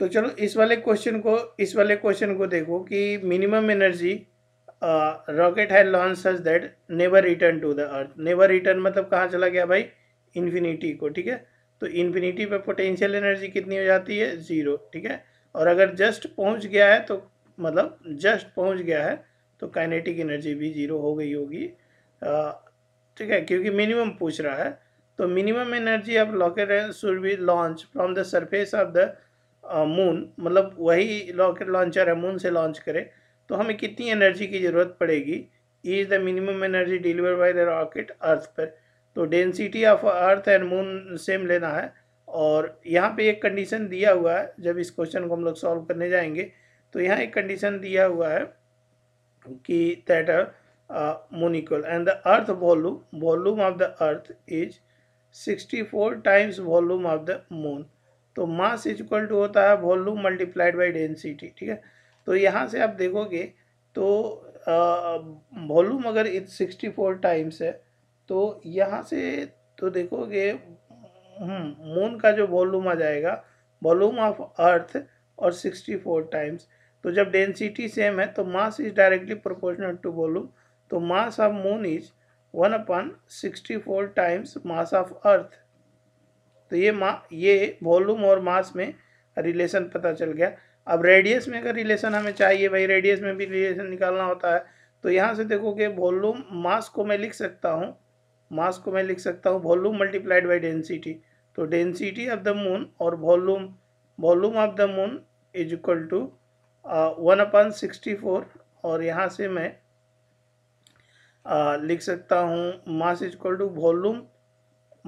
तो चलो इस वाले क्वेश्चन को देखो कि minimum energy rocket had launch such that never return to the earth. Never return मतलब कहाँ चला गया भाई, इन्फिनिटी को, ठीक है। तो इन्फिनिटी पे पोटेंशियल एनर्जी कितनी हो जाती है, जीरो, ठीक है। और अगर जस्ट पहुँच गया है तो मतलब जस्ट पहुँच गया है तो काइनेटिक एनर्जी भी जीरो हो गई होगी, ठीक है, क्योंकि मिनिमम पूछ रहा है। तो minimum energy of rocket should be launch from the surface of the moon, मतलब वही रॉकेट लॉन्चर है मून से लॉन्च करे तो हमें कितनी एनर्जी की ज़रूरत पड़ेगी। Is the minimum energy deliver by the rocket earth पर। तो density of earth and moon same लेना है। और यहाँ पे एक कंडीशन दिया हुआ है, जब इस क्वेश्चन को हम लोग सॉल्व करने जाएंगे तो यहाँ एक कंडीशन दिया हुआ है कि that moon equal and the earth volume, volume of the earth is 64 times volume of the moon. तो मास इज इक्वल टू होता है वॉल्यूम मल्टीप्लाइड बाय डेंसिटी, ठीक है। तो यहाँ से आप देखोगे तो वॉल्यूम अगर 64 टाइम्स है तो यहाँ से तो देखोगे मून का जो वॉल्यूम आ जाएगा, वॉल्यूम ऑफ अर्थ और 64 टाइम्स। तो जब डेंसिटी सेम है तो mass is directly proportional to volume. तो mass of moon is 1/64 times mass of earth. तो ये वॉल्यूम और मास में रिलेशन पता चल गया। अब रेडियस में अगर रिलेशन हमें चाहिए भाई, रेडियस में भी रिलेशन निकालना होता है। तो यहाँ से देखो कि वॉल्यूम मास को मैं लिख सकता हूँ वॉल्यूम मल्टीप्लाइड बाय डेंसिटी। तो डेंसिटी ऑफ द मून और volume of the moon is equal to 1/64 और यहाँ से मैं लिख सकता हूँ mass is equal to volume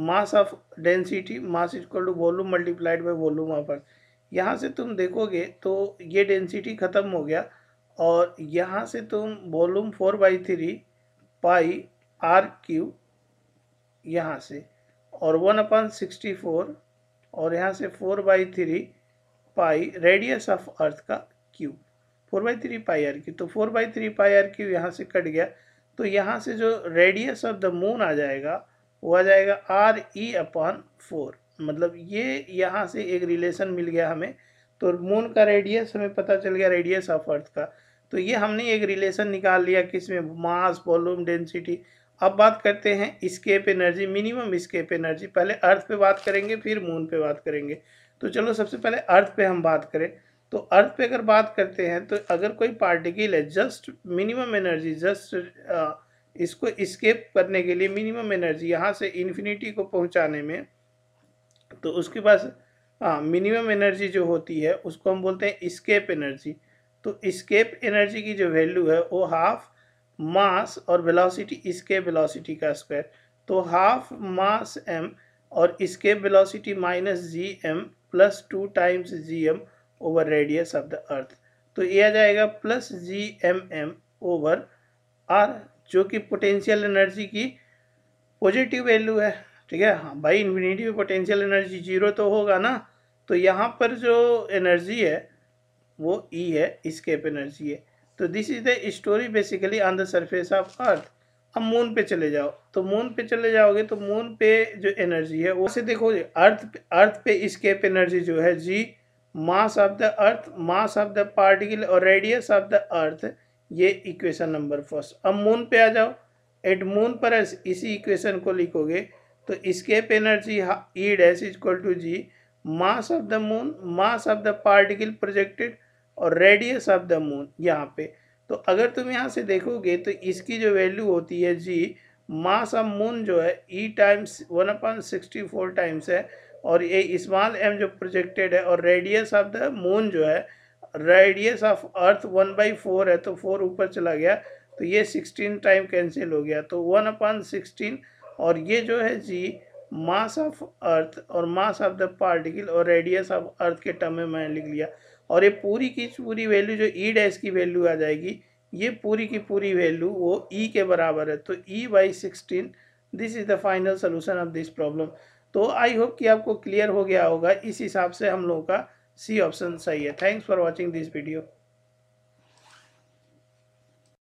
mass of density, mass equal to volume multiplied by volume of earth. यहाँ से तुम देखोगे तो ये डेंसिटी ख़त्म हो गया और यहाँ से तुम वॉल्यूम 4/3 पाई आर क्यू यहाँ से और 1/64 और यहाँ से 4/3 पाई रेडियस ऑफ अर्थ का क्यू, 4/3 पाई आर क्यू। तो 4/3 पाई आर क्यू यहाँ से कट गया। तो यहाँ से जो रेडियस ऑफ द मून आ जाएगा वो आ जाएगा RE/4। मतलब ये यहाँ से एक रिलेशन मिल गया हमें। तो मून का रेडियस हमें पता चल गया, रेडियस ऑफ अर्थ का। तो ये हमने एक रिलेशन निकाल लिया किसमें, मास, वॉल्यूम, डेंसिटी। अब बात करते हैं escape energy, minimum escape energy. पहले अर्थ पे बात करेंगे फिर मून पे बात करेंगे। तो चलो सबसे पहले अर्थ पे हम बात करें। तो अर्थ पे अगर बात करते हैं तो अगर कोई पार्टिकल है, जस्ट मिनिमम एनर्जी, जस्ट इसको एस्केप करने के लिए मिनिमम एनर्जी यहाँ से इन्फिनिटी को पहुँचाने में, तो उसके पास मिनिमम एनर्जी जो होती है उसको हम बोलते हैं एस्केप एनर्जी। तो एस्केप एनर्जी की जो वैल्यू है वो हाफ मास और वेलोसिटी, एस्केप वेलोसिटी का स्क्वायर। तो हाफ मास m और escape velocity minus gm plus 2 times gm over radius of the earth. तो ये आ जाएगा प्लस gmm ओवर r, जो कि पोटेंशियल एनर्जी की पॉजिटिव वैल्यू है, ठीक है। हाँ भाई, इन्फिनिटी में पोटेंशियल एनर्जी जीरो तो होगा ना। तो यहाँ पर जो एनर्जी है वो ई है, एस्केप एनर्जी है। तो this is the story basically on the surface of earth. अब मून पे चले जाओ, तो मून पे चले जाओगे तो मून पे जो एनर्जी है वो से देखो, अर्थ पे एस्केप एनर्जी जो है G, mass of the earth, mass of the particle और रेडियस ऑफ द अर्थ, ये इक्वेशन नंबर 1। अब मून पे आ जाओ, एट मून पर इसी इक्वेशन को लिखोगे तो escape energy E dash equal to G, mass of the moon, mass of the particle projected और रेडियस ऑफ द मून यहाँ पे। तो अगर तुम यहाँ से देखोगे तो इसकी जो वैल्यू होती है जी, मास ऑफ मून जो है ई टाइम्स 1/64 टाइम्स है और ये स्मॉल एम जो प्रोजेक्टेड है, और रेडियस ऑफ द मून जो है, रेडियस ऑफ अर्थ 1/4 है तो 4 ऊपर चला गया तो ये 16 टाइम कैंसिल हो गया तो 1/16 और ये जो है जी मास ऑफ अर्थ और मास ऑफ द पार्टिकल और रेडियस ऑफ अर्थ के टर्म में मैंने लिख लिया। और ये पूरी की पूरी वैल्यू जो ई डैश की वैल्यू आ जाएगी, ये पूरी की पूरी वैल्यू वो ई के बराबर है। तो E/16 this is the final solution of this problem. तो आई होप कि आपको क्लियर हो गया होगा। इस हिसाब से हम लोगों का C ऑप्शन सही है। Thanks for watching this video.